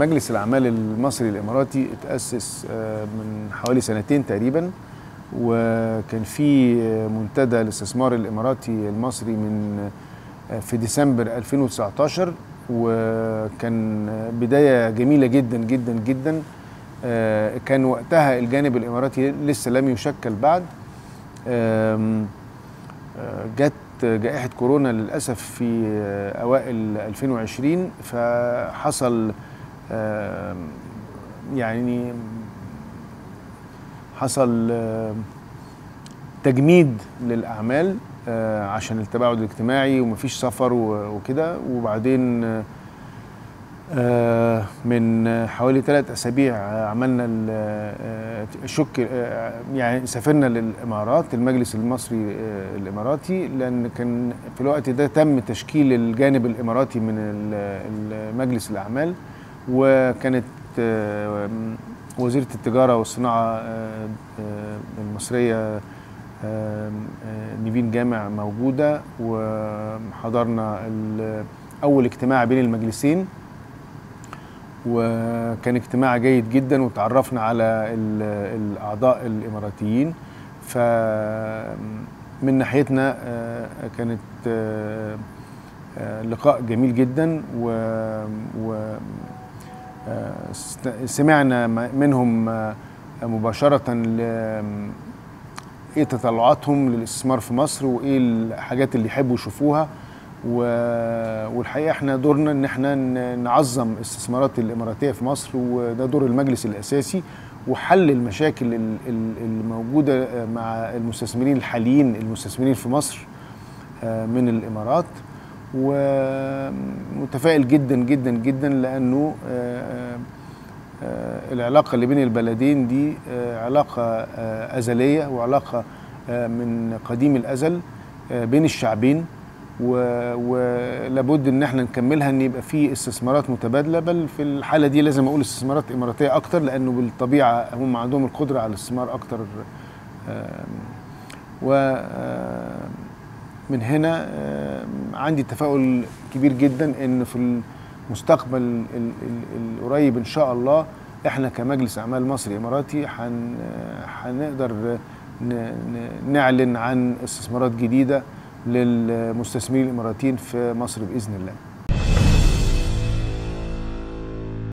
مجلس الأعمال المصري الإماراتي اتأسس من حوالي سنتين تقريباً، وكان في منتدى الاستثمار الإماراتي المصري في ديسمبر 2019، وكان بداية جميلة جداً جداً جداً. كان وقتها الجانب الإماراتي لسه لم يشكل بعد. جت جائحة كورونا للأسف في أوائل 2020، فحصل يعني حصل تجميد للأعمال عشان التباعد الاجتماعي ومفيش سفر وكده. وبعدين من حوالي 3 أسابيع عملنا يعني سافرنا للإمارات، المجلس المصري الإماراتي، لأن كان في الوقت ده تم تشكيل الجانب الإماراتي من مجلس الأعمال، وكانت وزيرة التجارة والصناعة المصرية نيفين جامع موجودة، وحضرنا أول اجتماع بين المجلسين، وكان اجتماع جيد جدا، وتعرفنا على الأعضاء الإماراتيين. فمن ناحيتنا كانت لقاء جميل جدا، و سمعنا منهم مباشرة ايه تطلعاتهم للاستثمار في مصر، وايه الحاجات اللي يحبوا يشوفوها. والحقيقة احنا دورنا ان احنا نعظم الاستثمارات الاماراتية في مصر، وده دور المجلس الاساسي، وحل المشاكل الموجودة مع المستثمرين الحاليين، المستثمرين في مصر من الامارات. ومتفائل جدا جدا جدا، لأنه العلاقة اللي بين البلدين دي علاقة أزلية، وعلاقة من قديم الأزل بين الشعبين، ولابد إن احنا نكملها، إن يبقى في استثمارات متبادلة. بل في الحالة دي لازم أقول استثمارات إماراتية أكتر، لأنه بالطبيعة هم عندهم القدرة على الاستثمار أكتر. من هنا عندي تفاؤل كبير جدا ان في المستقبل القريب ان شاء الله احنا كمجلس اعمال مصري اماراتي هنقدر نعلن عن استثمارات جديده للمستثمرين الاماراتيين في مصر باذن الله.